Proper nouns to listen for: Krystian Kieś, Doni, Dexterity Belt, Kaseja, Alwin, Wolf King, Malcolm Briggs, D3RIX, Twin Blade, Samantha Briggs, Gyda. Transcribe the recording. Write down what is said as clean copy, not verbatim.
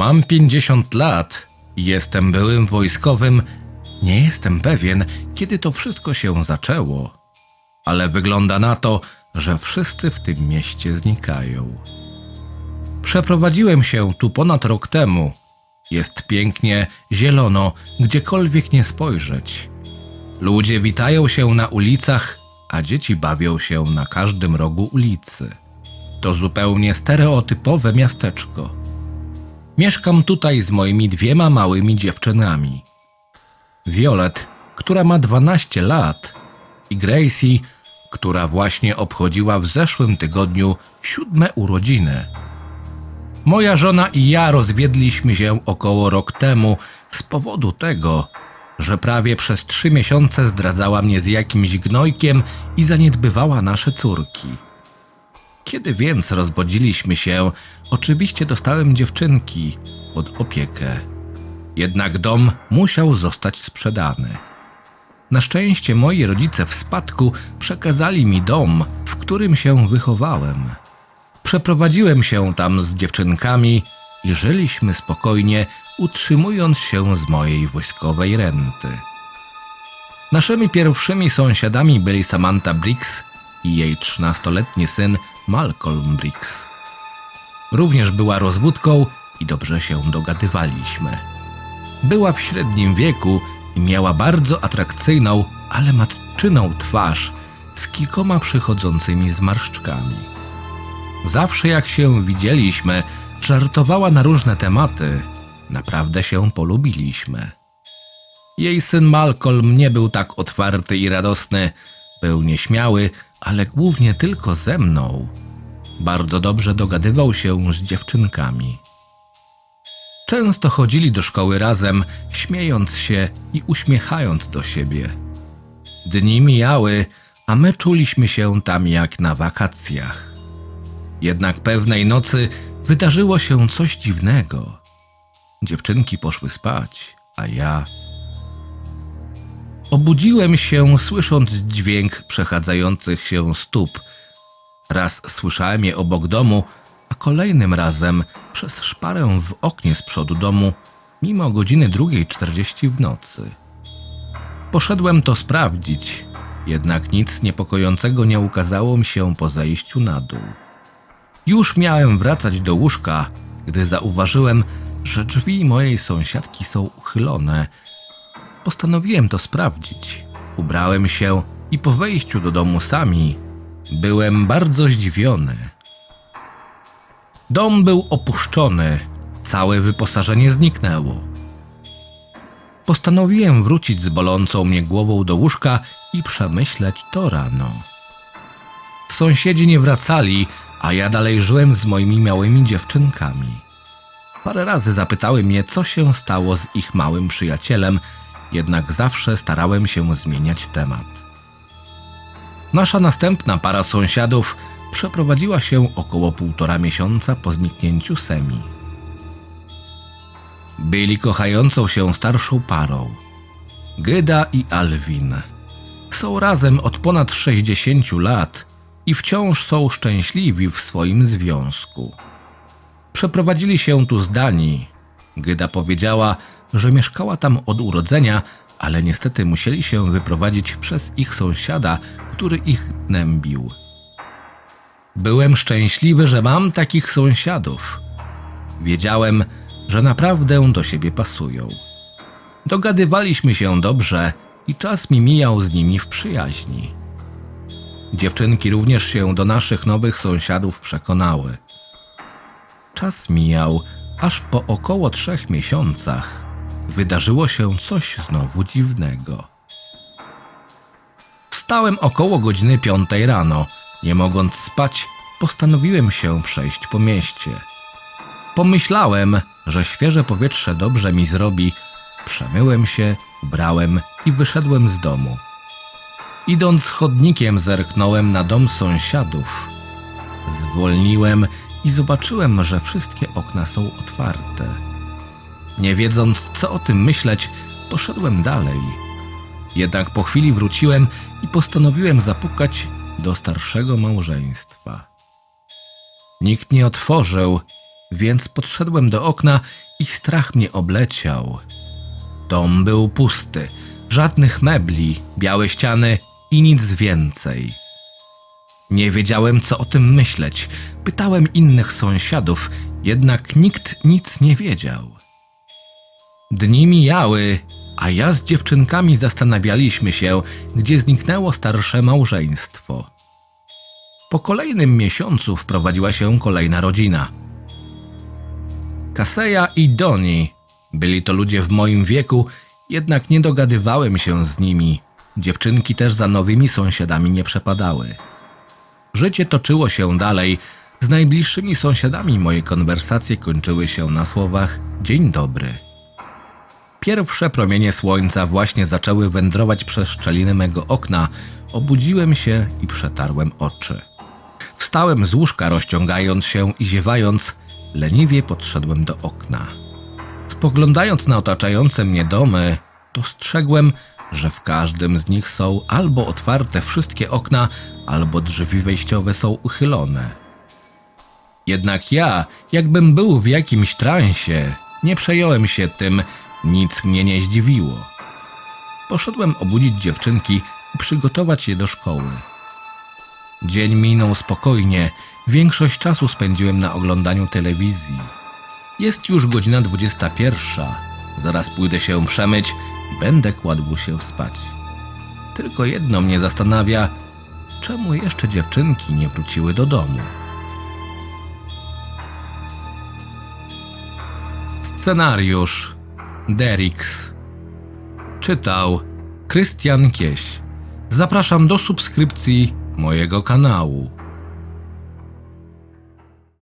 Mam 50 lat, jestem byłym wojskowym, nie jestem pewien, kiedy to wszystko się zaczęło, ale wygląda na to, że wszyscy w tym mieście znikają. Przeprowadziłem się tu ponad rok temu. Jest pięknie, zielono, gdziekolwiek nie spojrzeć. Ludzie witają się na ulicach, a dzieci bawią się na każdym rogu ulicy. To zupełnie stereotypowe miasteczko. Mieszkam tutaj z moimi dwiema małymi dziewczynami. Violet, która ma 12 lat, i Gracie, która właśnie obchodziła w zeszłym tygodniu 7. urodziny. Moja żona i ja rozwiedliśmy się około rok temu z powodu tego, że prawie przez 3 miesiące zdradzała mnie z jakimś gnojkiem i zaniedbywała nasze córki. Kiedy więc rozwodziliśmy się, oczywiście dostałem dziewczynki pod opiekę. Jednak dom musiał zostać sprzedany. Na szczęście moi rodzice w spadku przekazali mi dom, w którym się wychowałem. Przeprowadziłem się tam z dziewczynkami i żyliśmy spokojnie, utrzymując się z mojej wojskowej renty. Naszymi pierwszymi sąsiadami byli Samantha Briggs i jej 13-letni syn Malcolm Briggs. Również była rozwódką i dobrze się dogadywaliśmy. Była w średnim wieku i miała bardzo atrakcyjną, ale matczyną twarz z kilkoma przychodzącymi zmarszczkami. Zawsze jak się widzieliśmy, żartowała na różne tematy. Naprawdę się polubiliśmy. Jej syn Malcolm nie był tak otwarty i radosny. Był nieśmiały, ale głównie tylko ze mną. Bardzo dobrze dogadywał się z dziewczynkami. Często chodzili do szkoły razem, śmiejąc się i uśmiechając do siebie. Dni mijały, a my czuliśmy się tam jak na wakacjach. Jednak pewnej nocy wydarzyło się coś dziwnego. Dziewczynki poszły spać, a ja... Obudziłem się, słysząc dźwięk przechadzających się stóp. Raz słyszałem je obok domu, a kolejnym razem przez szparę w oknie z przodu domu, mimo godziny 2:40 w nocy. Poszedłem to sprawdzić, jednak nic niepokojącego nie ukazało mi się po zejściu na dół. Już miałem wracać do łóżka, gdy zauważyłem, że drzwi mojej sąsiadki są uchylone. Postanowiłem to sprawdzić. Ubrałem się i po wejściu do domu sami byłem bardzo zdziwiony. Dom był opuszczony, całe wyposażenie zniknęło. Postanowiłem wrócić z bolącą mnie głową do łóżka i przemyśleć to rano. Sąsiedzi nie wracali, a ja dalej żyłem z moimi małymi dziewczynkami. Parę razy zapytały mnie, co się stało z ich małym przyjacielem, jednak zawsze starałem się zmieniać temat. Nasza następna para sąsiadów przeprowadziła się około 1,5 miesiąca po zniknięciu Semi. Byli kochającą się starszą parą. Gyda i Alwin. Są razem od ponad 60 lat i wciąż są szczęśliwi w swoim związku. Przeprowadzili się tu z Danii. Gyda powiedziała, że mieszkała tam od urodzenia, ale niestety musieli się wyprowadzić przez ich sąsiada, który ich gnębił. Byłem szczęśliwy, że mam takich sąsiadów. Wiedziałem, że naprawdę do siebie pasują. Dogadywaliśmy się dobrze i czas mi mijał z nimi w przyjaźni. Dziewczynki również się do naszych nowych sąsiadów przekonały. Czas mijał, aż po około 3 miesiącach wydarzyło się coś znowu dziwnego. Wstałem około godziny 5 rano. Nie mogąc spać, postanowiłem się przejść po mieście. Pomyślałem, że świeże powietrze dobrze mi zrobi. Przemyłem się, ubrałem i wyszedłem z domu. Idąc chodnikiem zerknąłem na dom sąsiadów. Zwolniłem i zobaczyłem, że wszystkie okna są otwarte. Nie wiedząc, co o tym myśleć, poszedłem dalej. Jednak po chwili wróciłem i postanowiłem zapukać do starszego małżeństwa. Nikt nie otworzył, więc podszedłem do okna i strach mnie obleciał. Dom był pusty, żadnych mebli, białe ściany i nic więcej. Nie wiedziałem, co o tym myśleć. Pytałem innych sąsiadów, jednak nikt nic nie wiedział. Dni mijały, a ja z dziewczynkami zastanawialiśmy się, gdzie zniknęło starsze małżeństwo. Po kolejnym miesiącu wprowadziła się kolejna rodzina. Kaseja i Doni. Byli to ludzie w moim wieku, jednak nie dogadywałem się z nimi. Dziewczynki też za nowymi sąsiadami nie przepadały. Życie toczyło się dalej. Z najbliższymi sąsiadami moje konwersacje kończyły się na słowach „Dzień dobry”. Pierwsze promienie słońca właśnie zaczęły wędrować przez szczeliny mego okna. Obudziłem się i przetarłem oczy. Wstałem z łóżka, rozciągając się i ziewając. Leniwie podszedłem do okna. Spoglądając na otaczające mnie domy, dostrzegłem, że w każdym z nich są albo otwarte wszystkie okna, albo drzwi wejściowe są uchylone. Jednak ja, jakbym był w jakimś transie, nie przejąłem się tym, nic mnie nie zdziwiło. Poszedłem obudzić dziewczynki i przygotować je do szkoły. Dzień minął spokojnie, większość czasu spędziłem na oglądaniu telewizji. Jest już godzina 21. Zaraz pójdę się przemyć i będę kładł się spać. Tylko jedno mnie zastanawia, czemu jeszcze dziewczynki nie wróciły do domu? Scenariusz D3RIX. Czytał Krystian Kieś. Zapraszam do subskrypcji mojego kanału.